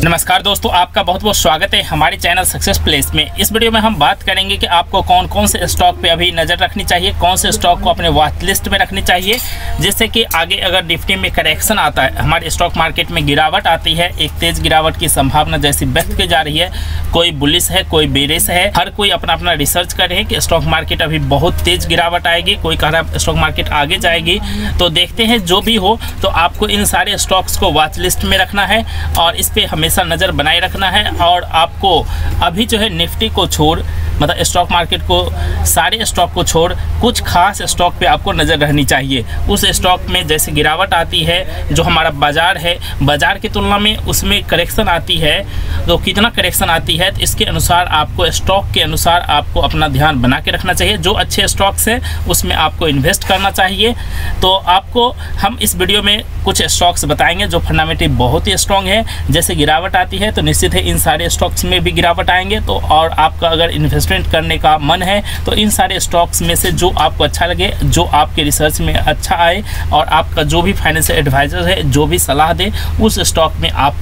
नमस्कार दोस्तों, आपका बहुत बहुत स्वागत है हमारे चैनल सक्सेस प्लेस में। इस वीडियो में हम बात करेंगे कि आपको कौन कौन से स्टॉक पे अभी नज़र रखनी चाहिए, कौन से स्टॉक को अपने वॉच लिस्ट में रखनी चाहिए, जिससे कि आगे अगर निफ्टी में करेक्शन आता है, हमारे स्टॉक मार्केट में गिरावट आती है, एक तेज़ गिरावट की संभावना जैसी व्यक्त की जा रही है, कोई बुलिश है कोई बेरिश है, हर कोई अपना अपना रिसर्च कर रहे हैं कि स्टॉक मार्केट अभी बहुत तेज़ गिरावट आएगी, कोई कह रहा है स्टॉक मार्केट आगे जाएगी। तो देखते हैं, जो भी हो तो आपको इन सारे स्टॉक्स को वॉच लिस्ट में रखना है और इस पर हमेशा नज़र बनाए रखना है। और आपको अभी जो है निफ्टी को छोड़, मतलब स्टॉक मार्केट को, सारे स्टॉक को छोड़ कुछ खास स्टॉक पे आपको नज़र रहनी चाहिए। उस स्टॉक में जैसे गिरावट आती है, जो हमारा बाज़ार है, बाज़ार की तुलना में उसमें करेक्शन आती है, तो कितना करेक्शन आती है, तो इसके अनुसार आपको, स्टॉक के अनुसार आपको अपना ध्यान बना के रखना चाहिए। जो अच्छे स्टॉक्स हैं उसमें आपको इन्वेस्ट करना चाहिए। तो आपको हम इस वीडियो में कुछ स्टॉक्स बताएँगे जो फंडामेंटली बहुत ही स्ट्रॉन्ग है। जैसे गिरावट आती है तो निश्चित है इन सारे स्टॉक्स में भी गिरावट आएंगे, तो और आपका अगर इन्वेस्टमेंट करने का मन है तो इन सारे स्टॉक्स में से जो आपको अच्छा लगे, जो आपके रिसर्च में अच्छा आए और आपका जो भी फाइनेंशियल एडवाइजर है जो भी सलाह दे, उस स्टॉक में आप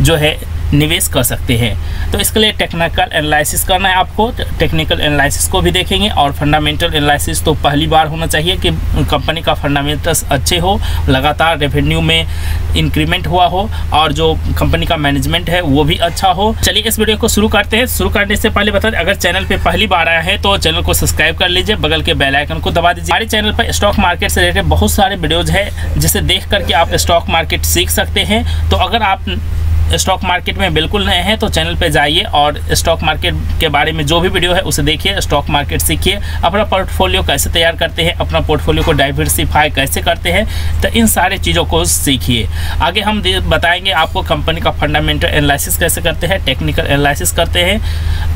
जो है निवेश कर सकते हैं। तो इसके लिए टेक्निकल एनालिसिस करना है आपको। टेक्निकल एनालिसिस को भी देखेंगे और फंडामेंटल एनालिसिस तो पहली बार होना चाहिए कि कंपनी का फंडामेंटल्स अच्छे हो, लगातार रेवेन्यू में इंक्रीमेंट हुआ हो और जो कंपनी का मैनेजमेंट है वो भी अच्छा हो। चलिए इस वीडियो को शुरू करते हैं। शुरू करने से पहले बता दें, अगर चैनल पर पहली बार आया है तो चैनल को सब्सक्राइब कर लीजिए, बगल के बेल आइकन को दबा दीजिए। हमारे चैनल पर स्टॉक मार्केट से रिलेटेड बहुत सारे वीडियोज़ है जिसे देख करके आप स्टॉक मार्केट सीख सकते हैं। तो अगर आप स्टॉक मार्केट में बिल्कुल नए हैं तो चैनल पे जाइए और स्टॉक मार्केट के बारे में जो भी वीडियो है उसे देखिए, स्टॉक मार्केट सीखिए, अपना पोर्टफोलियो कैसे तैयार करते हैं, अपना पोर्टफोलियो को डाइवर्सिफाई कैसे करते हैं, तो इन सारे चीज़ों को सीखिए। आगे हम बताएंगे आपको कंपनी का फंडामेंटल एनालिसिस कैसे करते हैं, टेक्निकल एनालिसिस करते हैं,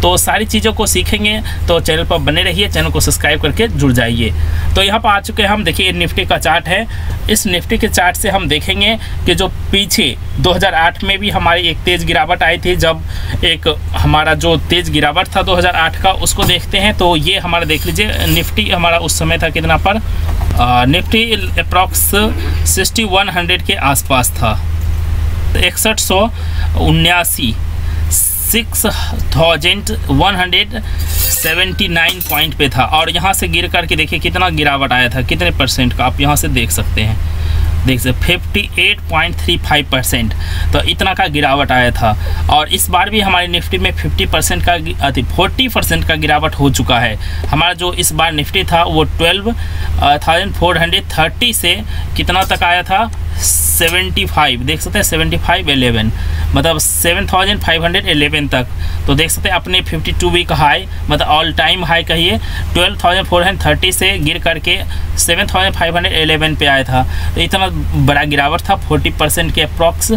तो सारी चीज़ों को सीखेंगे। तो चैनल पर बने रहिए, चैनल को सब्सक्राइब करके जुड़ जाइए। तो यहाँ पर आ चुके हैं हम। देखिए निफ्टी का चार्ट है, इस निफ्टी के चार्ट से हम देखेंगे कि जो पीछे 2008 में भी हमारी एक तेज़ गिरावट आई थी, जब एक हमारा जो तेज़ गिरावट था 2008 का, उसको देखते हैं। तो ये हमारा देख लीजिए, निफ्टी हमारा उस समय था कितना पर, निफ्टी अप्रॉक्स 6100 के आसपास था, 6179, 6179 पॉइंट पे था। और यहाँ से गिर करके देखिए कितना गिरावट आया था, कितने परसेंट का, आप यहाँ से देख सकते हैं, देखिए 58.35%। तो इतना का गिरावट आया था। और इस बार भी हमारे निफ्टी में 50% का 40% का गिरावट हो चुका है। हमारा जो इस बार निफ्टी था वो 12,430 से कितना तक आया था, 75, देख सकते हैं 7511, मतलब 7,511 तक। तो देख सकते हैं अपने 52 वीक हाई, मतलब ऑल टाइम हाई कहिए, 12,430 से गिर करके 7,511 पे आया था। तो इतना बड़ा गिरावट था, 40% के अप्रॉक्स।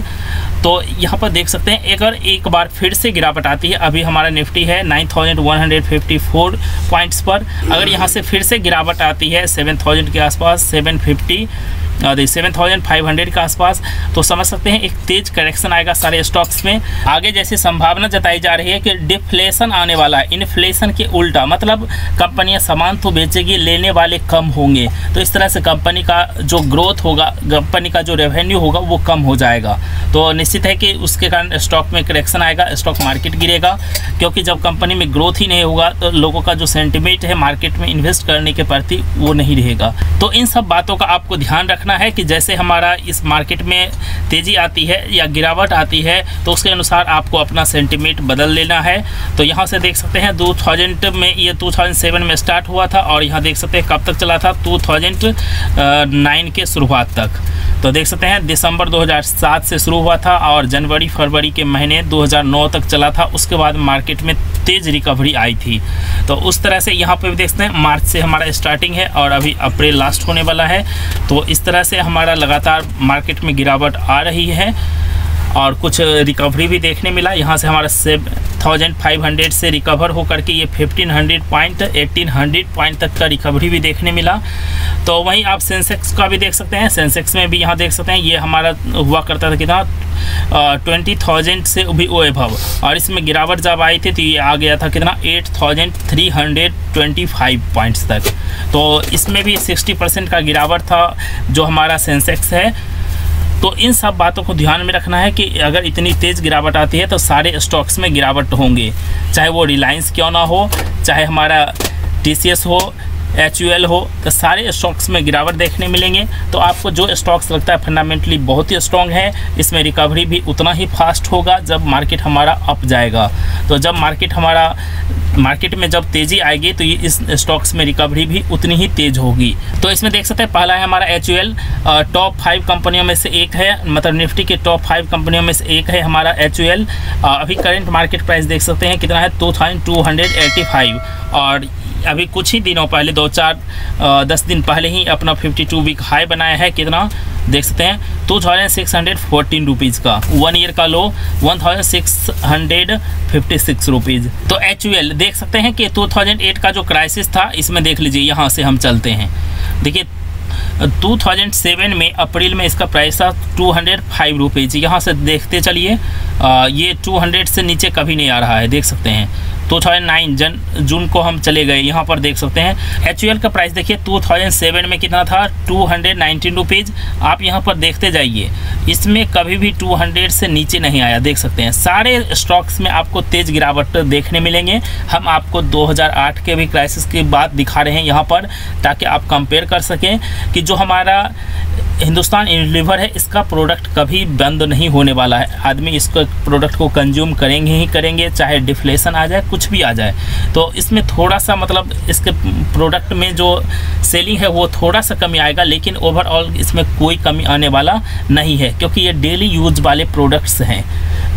तो यहाँ पर देख सकते हैं, अगर एक बार फिर से गिरावट आती है, अभी हमारा निफ्टी है 9,154 पॉइंट्स पर, अगर यहाँ से फिर से गिरावट आती है 7,000 के आसपास, 7,500 के आसपास, तो समझ सकते हैं एक तेज करेक्शन आएगा सारे स्टॉक्स में। आगे जैसी संभावना जताई जा रही है कि डिफ्लेशन आने वाला है, इन्फ्लेशन के उल्टा, मतलब कंपनियां सामान तो बेचेगी, लेने वाले कम होंगे, तो इस तरह से कंपनी का जो ग्रोथ होगा, कंपनी का जो रेवेन्यू होगा वो कम हो जाएगा। तो निश्चित है कि उसके कारण स्टॉक में करेक्शन आएगा, स्टॉक मार्केट गिरेगा, क्योंकि जब कंपनी में ग्रोथ ही नहीं होगा तो लोगों का जो सेंटिमेंट है मार्केट में इन्वेस्ट करने के प्रति वो नहीं रहेगा। तो इन सब बातों का आपको ध्यान रखना है कि जैसे हमारा इस मार्केट में तेज़ी आती है या गिरावट आती है तो उसके अनुसार आपको अपना सेंटीमेंट बदल लेना है। तो यहाँ से देख सकते हैं 2000 में, ये 2007 में स्टार्ट हुआ था और यहाँ देख सकते हैं कब तक चला था, 2009 के शुरुआत तक। तो देख सकते हैं दिसंबर 2007 से शुरू हुआ था और जनवरी फरवरी के महीने 2009 तक चला था। उसके बाद मार्केट में तेज़ रिकवरी आई थी। तो उस तरह से यहाँ पर भी देखते हैं, मार्च से हमारा स्टार्टिंग है और अभी अप्रैल लास्ट होने वाला है। तो इस तरह से हमारा लगातार मार्केट में गिरावट आ रही है और कुछ रिकवरी भी देखने मिला। यहाँ से हमारा 7,500 से रिकवर होकर के ये 1,500 पॉइंट, 1,800 पॉइंट तक का रिकवरी भी देखने मिला। तो वहीं आप सेंसेक्स का भी देख सकते हैं, सेंसेक्स में भी यहाँ देख सकते हैं, ये हमारा हुआ करता था कितना 20,000 से भी अबव, और इसमें गिरावट जब आई थी तो ये आ गया था कितना 8,325 पॉइंट्स तक। तो इसमें भी 60% का गिरावट था जो हमारा सेंसेक्स है। तो इन सब बातों को ध्यान में रखना है कि अगर इतनी तेज़ गिरावट आती है तो सारे स्टॉक्स में गिरावट होंगे, चाहे वो रिलायंस क्यों ना हो, चाहे हमारा TCS हो, HUL हो, तो सारे स्टॉक्स में गिरावट देखने मिलेंगे। तो आपको जो स्टॉक्स लगता है फंडामेंटली बहुत ही स्ट्रॉन्ग है, इसमें रिकवरी भी उतना ही फास्ट होगा जब मार्केट हमारा अप जाएगा। तो जब मार्केट में जब तेज़ी आएगी तो ये इस स्टॉक्स में रिकवरी भी उतनी ही तेज़ होगी। तो इसमें देख सकते हैं पहला है हमारा HUL, टॉप 5 कंपनियों में से एक है, मतलब निफ्टी के टॉप 5 कंपनियों में से एक है हमारा HUL। अभी करंट मार्केट प्राइस देख सकते हैं कितना है, 2285। और अभी कुछ ही दिनों पहले 10 दिन पहले ही अपना 52 वीक हाई बनाया है, कितना देख सकते हैं 2614 रुपीज़ का। 1 ईयर का लो 1656 रुपीज़। तो HUL देख सकते हैं कि 2008 का जो क्राइसिस था इसमें देख लीजिए, यहाँ से हम चलते हैं, देखिए 2007 में अप्रैल में इसका प्राइस था 205 रुपीज़। यहाँ से देखते चलिए, ये 200 से नीचे कभी नहीं आ रहा है, देख सकते हैं। 2009 जून को हम चले गए, यहाँ पर देख सकते हैं HUL का प्राइस देखिए 2007 में कितना था, 219 रुपीज़। आप यहाँ पर देखते जाइए, इसमें कभी भी 200 से नीचे नहीं आया, देख सकते हैं। सारे स्टॉक्स में आपको तेज़ गिरावट देखने मिलेंगे। हम आपको 2008 के भी क्राइसिस की बात दिखा रहे हैं यहाँ पर, ताकि आप कंपेयर कर सकें कि जो हमारा हिंदुस्तान लीवर है इसका प्रोडक्ट कभी बंद नहीं होने वाला है। आदमी इसको प्रोडक्ट को कंज्यूम करेंगे ही करेंगे, चाहे डिफ्लेशन आ जाए, कुछ भी आ जाए। तो इसमें थोड़ा सा मतलब इसके प्रोडक्ट में जो सेलिंग है वो थोड़ा सा कमी आएगा, लेकिन ओवरऑल इसमें कोई कमी आने वाला नहीं है, क्योंकि ये डेली यूज वाले प्रोडक्ट्स हैं।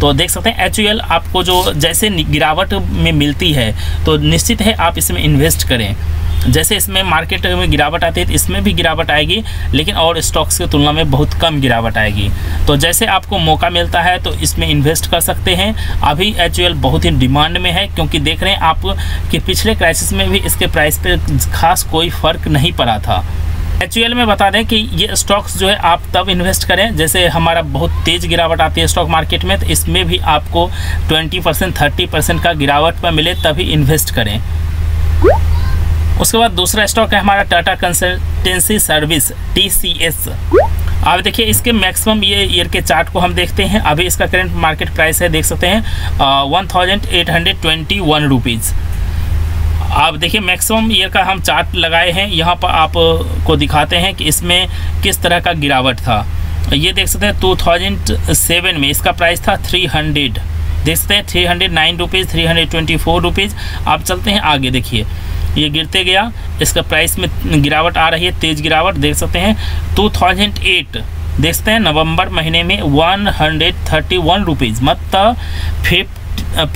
तो देख सकते हैं HUL आपको जो जैसे गिरावट में मिलती है तो निश्चित है आप इसमें इन्वेस्ट करें। जैसे इसमें मार्केट में गिरावट आती है तो इसमें भी गिरावट आएगी, लेकिन और स्टॉक्स की तुलना में बहुत कम गिरावट आएगी। तो जैसे आपको मौका मिलता है तो इसमें इन्वेस्ट कर सकते हैं। अभी HUL बहुत ही डिमांड में है, क्योंकि देख रहे हैं आप कि पिछले क्राइसिस में भी इसके प्राइस पे खास कोई फ़र्क नहीं पड़ा था। HUL में बता दें कि ये स्टॉक्स जो है आप तब इन्वेस्ट करें, जैसे हमारा बहुत तेज़ गिरावट आती है स्टॉक मार्केट में, तो इसमें भी आपको 20% 30% का गिरावट पर मिले तभी इन्वेस्ट करें। उसके बाद दूसरा स्टॉक है हमारा टाटा कंसल्टेंसी सर्विस TCS। अब देखिए इसके मैक्सिमम ये ईयर के चार्ट को हम देखते हैं। अभी इसका करंट मार्केट प्राइस है, देख सकते हैं 1821 रुपीज़। आप देखिए मैक्सिमम ईयर का हम चार्ट लगाए हैं, यहाँ पर आपको दिखाते हैं कि इसमें किस तरह का गिरावट था। ये देख सकते हैं 2007 में इसका प्राइस था 300, देख सकते हैं 309 रुपीज़, 324 रुपीज़। आप चलते हैं आगे, देखिए ये गिरते गया, इसका प्राइस में गिरावट आ रही है, तेज़ गिरावट देख सकते हैं। 2008 देख सकते हैं नवंबर महीने में 131 रुपीज़, मतलब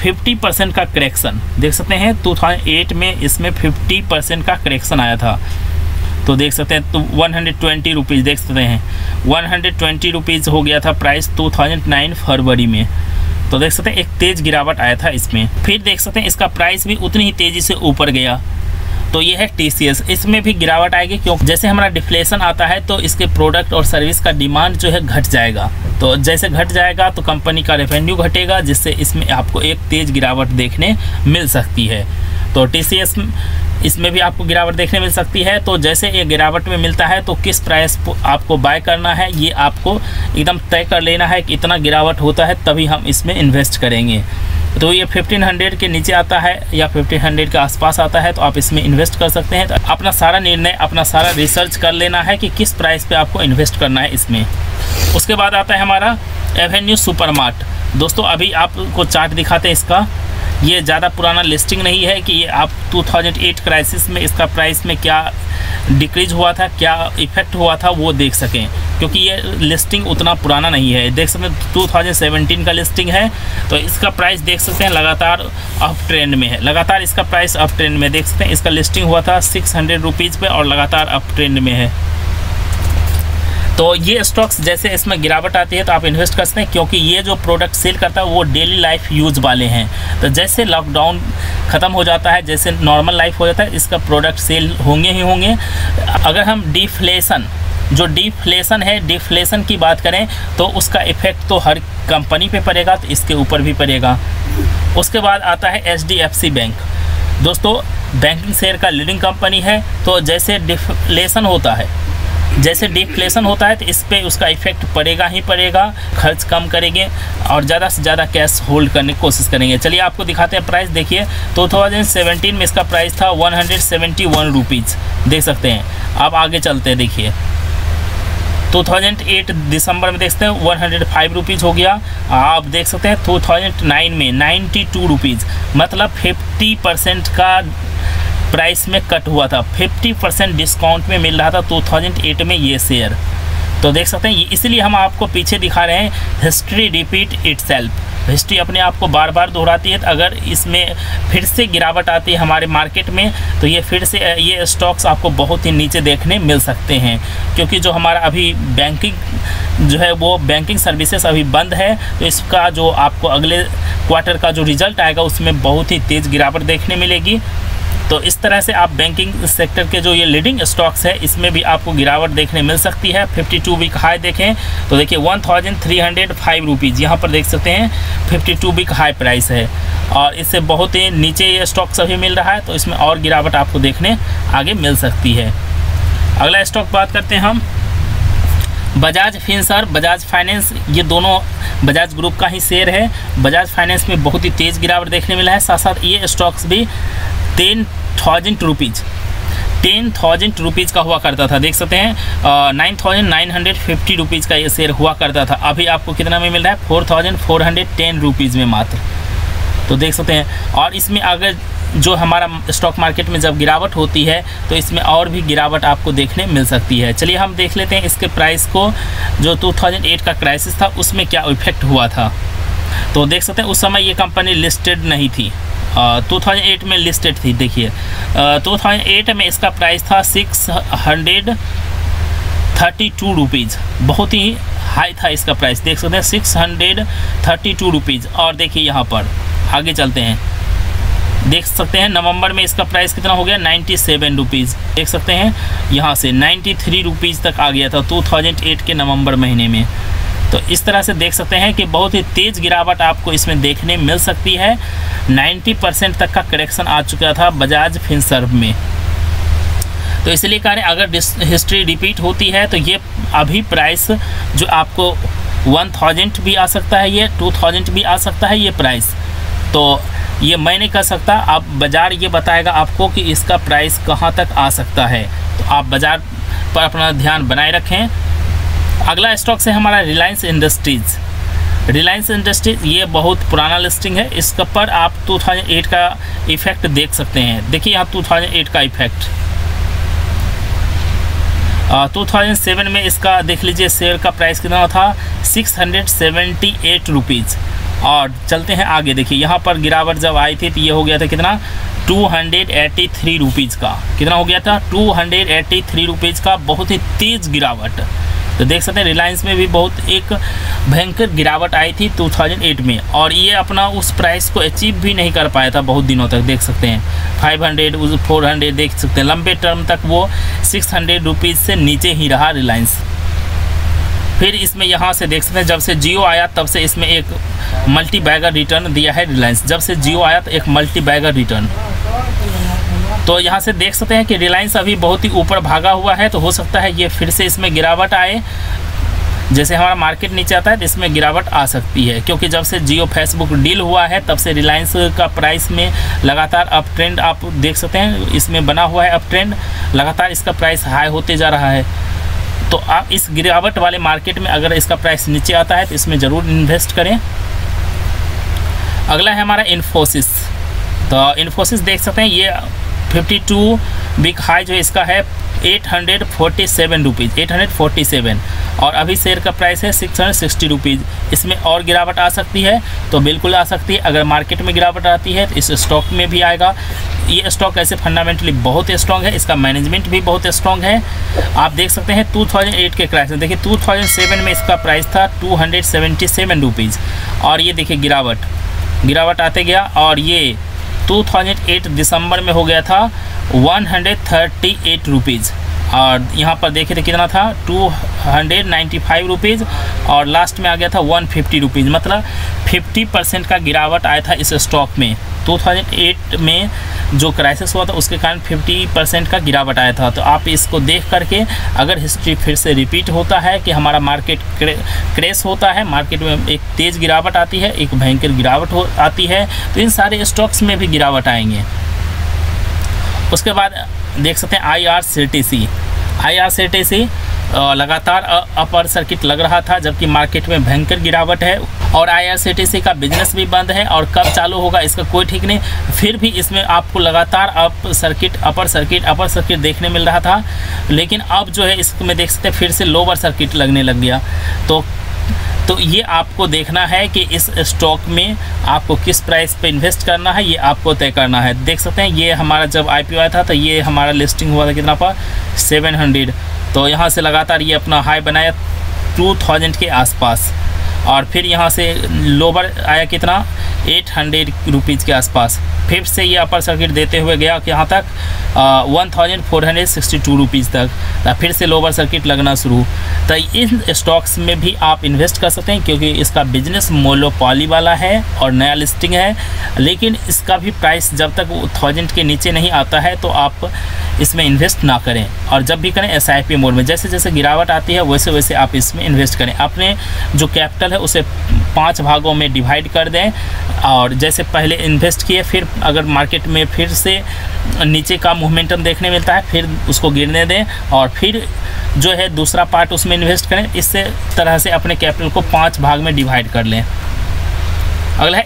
50% का करेक्शन देख सकते हैं। 2008 में इसमें 50% का करेक्शन आया था, तो देख सकते हैं तो 120 रुपीज़ देख सकते हैं, 120 रुपीज़ हो गया था प्राइस 2009 फरवरी में। तो देख सकते हैं एक तेज़ गिरावट आया था इसमें। फिर देख सकते हैं इसका प्राइस भी उतनी ही तेज़ी से ऊपर गया। तो ये है TCS, इसमें भी गिरावट आएगी, क्योंकि जैसे हमारा डिफ्लेशन आता है तो इसके प्रोडक्ट और सर्विस का डिमांड जो है घट जाएगा। तो जैसे घट जाएगा तो कंपनी का रेवेन्यू घटेगा, जिससे इसमें आपको एक तेज़ गिरावट देखने मिल सकती है। तो TCS इसमें भी आपको गिरावट देखने मिल सकती है। तो जैसे ये गिरावट में मिलता है तो किस प्राइस आपको बाय करना है ये आपको एकदम तय कर लेना है कि इतना गिरावट होता है तभी हम इसमें इन्वेस्ट करेंगे। तो ये 1500 के नीचे आता है या 1500 के आसपास आता है तो आप इसमें इन्वेस्ट कर सकते हैं। तो अपना सारा निर्णय, अपना सारा रिसर्च कर लेना है कि किस प्राइस पे आपको इन्वेस्ट करना है इसमें। उसके बाद आता है हमारा एवेन्यू सुपरमार्ट। दोस्तों अभी आपको चार्ट दिखाते हैं इसका, ये ज़्यादा पुराना लिस्टिंग नहीं है कि ये आप 2008 क्राइसिस में इसका प्राइस में क्या डिक्रीज हुआ था, क्या इफ़ेक्ट हुआ था वो देख सकें, क्योंकि ये लिस्टिंग उतना पुराना नहीं है। देख सकते हैं 2017 का लिस्टिंग है। तो इसका प्राइस देख सकते हैं लगातार अप ट्रेंड में है, लगातार इसका प्राइस अप ट्रेंड में देख सकते हैं। इसका लिस्टिंग हुआ था 600 रुपीज़ पे और लगातार अप ट्रेंड में है। तो ये स्टॉक्स जैसे इसमें गिरावट आती है तो आप इन्वेस्ट कर सकते हैं, क्योंकि ये जो प्रोडक्ट सेल करता है वो डेली लाइफ यूज वाले हैं। तो जैसे लॉकडाउन ख़त्म हो जाता है, जैसे नॉर्मल लाइफ हो जाता है, इसका प्रोडक्ट सेल होंगे ही होंगे। अगर हम डिफ्लेशन, जो डिफ्लेशन है, डिफ्लेशन की बात करें तो उसका इफ़ेक्ट तो हर कंपनी पे पड़ेगा, तो इसके ऊपर भी पड़ेगा। उसके बाद आता है HDFC बैंक। दोस्तों बैंकिंग शेयर का लीडिंग कंपनी है, तो जैसे डिफ्लेशन होता है जैसे डिफ्लेशन होता है तो इस पर उसका इफेक्ट पड़ेगा ही पड़ेगा। खर्च कम करेंगे और ज़्यादा से ज़्यादा कैश होल्ड करने की कोशिश करेंगे। चलिए आपको दिखाते हैं प्राइस। देखिए 2017 में इसका प्राइस था 171 रुपीज़, देख सकते हैं। अब आगे चलते हैं, देखिए 2008 दिसंबर में देखते हैं 105 रुपीज़ हो गया। आप देख सकते हैं 2009 में 92 रुपीज़, मतलब 50% का प्राइस में कट हुआ था। 50% डिस्काउंट में मिल रहा था 2008 में ये शेयर, तो देख सकते हैं। इसलिए हम आपको पीछे दिखा रहे हैं, हिस्ट्री रिपीट इटसेल्फ, हिस्ट्री अपने आप को बार बार दोहराती है। तो अगर इसमें फिर से गिरावट आती है हमारे मार्केट में तो ये फिर से ये स्टॉक्स आपको बहुत ही नीचे देखने मिल सकते हैं, क्योंकि जो हमारा अभी बैंकिंग जो है वो बैंकिंग सर्विसेज अभी बंद है, तो इसका जो आपको अगले क्वार्टर का जो रिजल्ट आएगा उसमें बहुत ही तेज़ गिरावट देखने मिलेगी। तो इस तरह से आप बैंकिंग सेक्टर के जो ये लीडिंग स्टॉक्स है इसमें भी आपको गिरावट देखने मिल सकती है। 52 वीक हाई देखें तो देखिए 1305 रुपीज़ यहाँ पर देख सकते हैं, 52 वीक हाई प्राइस है और इससे बहुत ही नीचे ये स्टॉक्स अभी मिल रहा है, तो इसमें और गिरावट आपको देखने आगे मिल सकती है। अगला स्टॉक बात करते हैं हम बजाज फिनसर्व, बजाज फाइनेंस, ये दोनों बजाज ग्रुप का ही शेयर है। बजाज फाइनेंस में बहुत ही तेज़ गिरावट देखने मिला है, साथ साथ ये स्टॉक्स भी 10,000 रुपीज़ का हुआ करता था, देख सकते हैं 9,950 रुपीज़ का ये शेयर हुआ करता था। अभी आपको कितना में मिल रहा है, 4,410 रुपीज़ में मात्र, तो देख सकते हैं। और इसमें अगर जो हमारा स्टॉक मार्केट में जब गिरावट होती है तो इसमें और भी गिरावट आपको देखने मिल सकती है। चलिए हम देख लेते हैं इसके प्राइस को, जो 2008 का क्राइसिस था उसमें क्या इफेक्ट हुआ था। तो देख सकते हैं उस समय ये कंपनी लिस्टेड नहीं थी, 2008 में लिस्टेड थी। देखिए 2008 में इसका प्राइस था 632 रुपीज़, बहुत ही हाई था इसका प्राइस, देख सकते हैं 632 रुपीज़। और देखिए यहाँ पर आगे चलते हैं, देख सकते हैं नवंबर में इसका प्राइस कितना हो गया, 97 रुपीज़, देख सकते हैं यहाँ से 93 रुपीज़ तक आ गया था 2008 के नवंबर महीने में। तो इस तरह से देख सकते हैं कि बहुत ही तेज़ गिरावट आपको इसमें देखने मिल सकती है। 90% तक का करेक्शन आ चुका था बजाज फिनसर्व में, तो इसलिए कह रहे हैं अगर हिस्ट्री रिपीट होती है तो ये अभी प्राइस जो आपको 1000 भी आ सकता है, ये 2000 भी आ सकता है ये प्राइस। तो ये मैं नहीं कह सकता, आप बाज़ार ये बताएगा आपको कि इसका प्राइस कहाँ तक आ सकता है। तो आप बाज़ार पर अपना ध्यान बनाए रखें। अगला स्टॉक्स है हमारा रिलायंस इंडस्ट्रीज़। रिलायंस इंडस्ट्रीज़ ये बहुत पुराना लिस्टिंग है, इस पर आप 2008 का इफ़ेक्ट देख सकते हैं। देखिए यहाँ 2008 का इफ़ेक्ट, 2007 में इसका देख लीजिए शेयर का प्राइस कितना था, 678 रुपीज़। और चलते हैं आगे, देखिए यहाँ पर गिरावट जब आई थी तो ये हो गया था कितना, 283 रुपीज़ का, कितना हो गया था 283 रुपीज़ का, बहुत ही तेज़ गिरावट। तो देख सकते हैं रिलायंस में भी बहुत एक भयंकर गिरावट आई थी 2008 में, और ये अपना उस प्राइस को अचीव भी नहीं कर पाया था बहुत दिनों तक, देख सकते हैं 500 400 देख सकते हैं, लंबे टर्म तक वो 600 रुपीज़ से नीचे ही रहा रिलायंस। फिर इसमें यहाँ से देख सकते हैं, जब से जियो आया तब से इसमें एक मल्टी बैगर रिटर्न दिया है रिलायंस, जब से जियो आया तो एक मल्टी बैगर रिटर्न। तो यहाँ से देख सकते हैं कि रिलायंस अभी बहुत ही ऊपर भागा हुआ है, तो हो सकता है ये फिर से इसमें गिरावट आए। जैसे हमारा मार्केट नीचे आता है तो इसमें गिरावट आ सकती है, क्योंकि जब से जियो फेसबुक डील हुआ है तब से रिलायंस का प्राइस में लगातार अप ट्रेंड आप देख सकते हैं, इसमें बना हुआ है अप ट्रेंड, लगातार इसका प्राइस हाई होते जा रहा है। तो आप इस गिरावट वाले मार्केट में अगर इसका प्राइस नीचे आता है तो इसमें ज़रूर इन्वेस्ट करें। अगला है हमारा इन्फोसिस। तो इन्फोसिस देख सकते हैं ये 52 बिग हाई जो इसका है 847 रुपीज़, 847, और अभी शेयर का प्राइस है 660 रुपीज़। इसमें और गिरावट आ सकती है, तो बिल्कुल आ सकती है। अगर मार्केट में गिरावट आती है तो इस स्टॉक में भी आएगा। ये स्टॉक ऐसे फंडामेंटली बहुत स्ट्रॉन्ग है, इसका मैनेजमेंट भी बहुत स्ट्रॉन्ग है। आप देख सकते हैं 2008 के क्राइसिस, देखिए 2007 में इसका प्राइस था 277 रुपीज़, और ये देखिए गिरावट आते गया, और ये 2008 दिसंबर में हो गया था 138 रुपीज़, और यहाँ पर देखे थे कितना था 295 रुपीज़, और लास्ट में आ गया था 150 रुपीज़। मतलब 50% का गिरावट आया था इस स्टॉक में। 2008 में जो क्राइसिस हुआ था उसके कारण 50% का गिरावट आया था। तो आप इसको देख करके अगर हिस्ट्री फिर से रिपीट होता है कि हमारा मार्केट क्रैश होता है, मार्केट में एक तेज़ गिरावट आती है, एक भयंकर गिरावट आती है, तो इन सारे स्टॉक्स में भी गिरावट आएंगे। उसके बाद देख सकते हैं I R C T C लगातार अपर सर्किट लग रहा था जबकि मार्केट में भयंकर गिरावट है और आईआरसीटीसी का बिजनेस भी बंद है और कब चालू होगा इसका कोई ठीक नहीं। फिर भी इसमें आपको लगातार अपर सर्किट देखने मिल रहा था, लेकिन अब जो है इसमें देख सकते हैं फिर से लोअर सर्किट लगने लग गया। तो ये आपको देखना है कि इस स्टॉक में आपको किस प्राइस पे इन्वेस्ट करना है, ये आपको तय करना है। देख सकते हैं ये हमारा जब आईपीओ आया था तो ये हमारा लिस्टिंग हुआ था कितना पर 700, तो यहाँ से लगातार ये अपना हाई बनाया 2000 के आसपास और फिर यहाँ से लोअर आया कितना 800 रुपीज़ के आसपास। फिर से ये अपर सर्किट देते हुए गया कि यहाँ तक 1462 रुपीज़ तक, तो फिर से लोअर सर्किट लगना शुरू। तो इन स्टॉक्स में भी आप इन्वेस्ट कर सकते हैं क्योंकि इसका बिजनेस मोनोपॉली वाला है और नया लिस्टिंग है, लेकिन इसका भी प्राइस जब तक 1000 के नीचे नहीं आता है तो आप इसमें इन्वेस्ट ना करें, और जब भी करें एसआईपी मोड में। जैसे जैसे गिरावट आती है वैसे वैसे आप इसमें इन्वेस्ट करें, अपने जो कैपिटल है उसे 5 भागों में डिवाइड कर दें और जैसे पहले इन्वेस्ट किए, फिर अगर मार्केट में फिर से नीचे का मोमेंटम देखने मिलता है फिर उसको गिरने दें और फिर जो है दूसरा पार्ट उसमें इन्वेस्ट करें। इस तरह से अपने कैपिटल को 5 भाग में डिवाइड कर लें। अगला है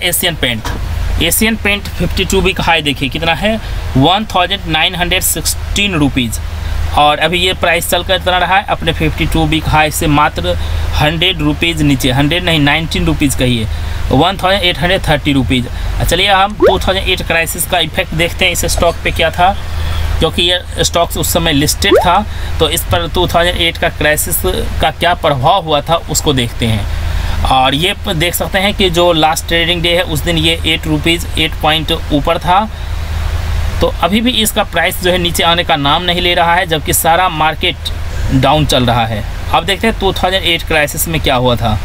एशियन पेंट 52 वीक हाई देखिए कितना है 1916 रुपीज़ और अभी ये प्राइस चलकर इतना रहा है अपने 52 वीक हाई से मात्र 100 रुपीज़ नीचे, 100 नहीं 19 रुपीज़ कहिए, 1830 रुपीज़। चलिए हम 2008 क्राइसिस का इफेक्ट देखते हैं इस स्टॉक पे क्या था, क्योंकि ये स्टॉक्स उस समय लिस्टेड था तो इस पर 2008 का क्राइसिस का क्या प्रभाव हुआ था उसको देखते हैं। और ये देख सकते हैं कि जो लास्ट ट्रेडिंग डे है उस दिन ये 8 पॉइंट ऊपर था, तो अभी भी इसका प्राइस जो है नीचे आने का नाम नहीं ले रहा है जबकि सारा मार्केट डाउन चल रहा है। अब देखते हैं 2008 क्राइसिस में क्या हुआ था।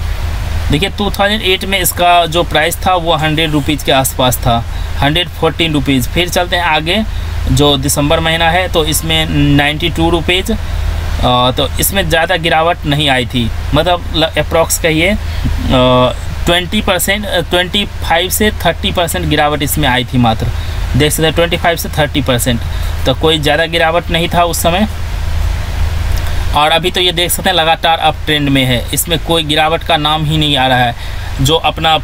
देखिए 2008 में इसका जो प्राइस था वो 100 रुपीज़ के आसपास था, 114 रुपीज़। फिर चलते हैं आगे जो दिसंबर महीना है तो इसमें 92 रुपीज़, तो इसमें ज़्यादा गिरावट नहीं आई थी, मतलब अप्रॉक्स कहिए 20%, 25 से 30% गिरावट इसमें आई थी मात्र। देख सकते हैं 25 से 30%, तो कोई ज़्यादा गिरावट नहीं था उस समय। और अभी तो ये देख सकते हैं लगातार अप ट्रेंड में है, इसमें कोई गिरावट का नाम ही नहीं आ रहा है। जो अपना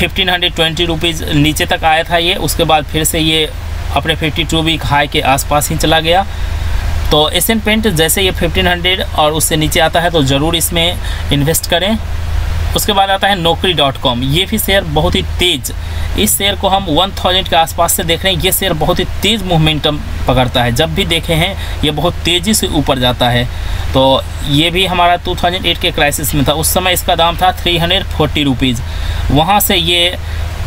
1520 रुपीज़ नीचे तक आया था ये, उसके बाद फिर से ये अपने 52 वीक हाई के आसपास ही चला गया। तो एशियन पेंट जैसे ये 1500 और उससे नीचे आता है तो ज़रूर इसमें इन्वेस्ट करें। उसके बाद आता है Naukri.com, ये भी शेयर बहुत ही तेज़, इस शेयर को हम 1000 के आसपास से देख रहे हैं। ये शेयर बहुत ही तेज़ मोमेंटम पकड़ता है, जब भी देखे हैं ये बहुत तेज़ी से ऊपर जाता है। तो ये भी हमारा 2008 के क्राइसिस में था, उस समय इसका दाम था 340 रुपीज़। वहाँ से ये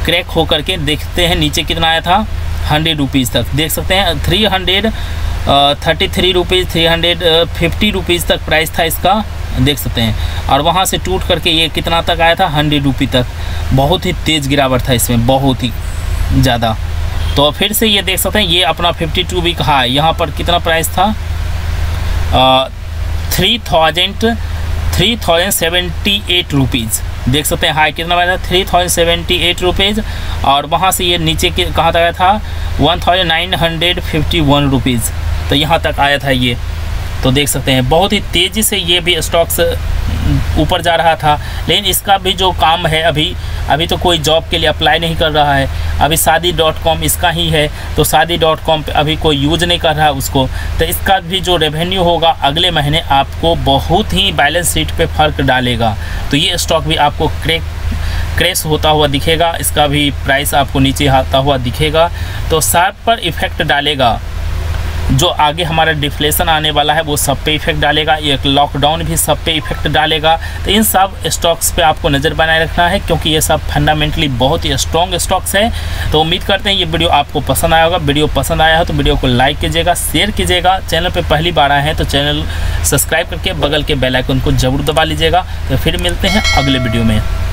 क्रैक होकर के देखते हैं नीचे कितना आया था 100 रुपीज़ तक, देख सकते हैं 333 रुपीज़, 350 रुपीज़ तक प्राइस था इसका, देख सकते हैं। और वहाँ से टूट करके ये कितना तक आया था 100 रुपी तक, बहुत ही तेज़ गिरावट था इसमें, बहुत ही ज़्यादा। तो फिर से ये देख सकते हैं ये अपना 52 वीक हाई, यहाँ पर कितना प्राइस था 3078 रुपीज़, देख सकते हैं हाई कितना आया था 3078 रुपीज़। और वहाँ से ये नीचे कहाँ तक आया था 1951 रुपीज़, तो यहाँ तक आया था ये। तो देख सकते हैं बहुत ही तेज़ी से ये भी स्टॉक्स ऊपर जा रहा था, लेकिन इसका भी जो काम है अभी तो कोई जॉब के लिए अप्लाई नहीं कर रहा है, अभी Shaadi.com इसका ही है, तो Shaadi.com पे अभी कोई यूज़ नहीं कर रहा है उसको। तो इसका भी जो रेवेन्यू होगा अगले महीने आपको बहुत ही बैलेंस शीट पे फ़र्क डालेगा। तो ये स्टॉक भी आपको क्रैश होता हुआ दिखेगा, इसका भी प्राइस आपको नीचे आता हुआ दिखेगा, तो शार्प पर इफ़ेक्ट डालेगा। जो आगे हमारा डिफ्लेशन आने वाला है वो सब पे इफेक्ट डालेगा, एक लॉकडाउन भी सब पे इफेक्ट डालेगा। तो इन सब स्टॉक्स पे आपको नज़र बनाए रखना है क्योंकि ये सब फंडामेंटली बहुत ही स्ट्रॉन्ग स्टॉक्स हैं। तो उम्मीद करते हैं ये वीडियो आपको पसंद आया होगा। वीडियो पसंद आया हो तो वीडियो को लाइक कीजिएगा, शेयर कीजिएगा। चैनल पर पहली बार आए हैं तो चैनल सब्सक्राइब करके बगल के बेल आइकन को जरूर दबा लीजिएगा। तो फिर मिलते हैं अगले वीडियो में।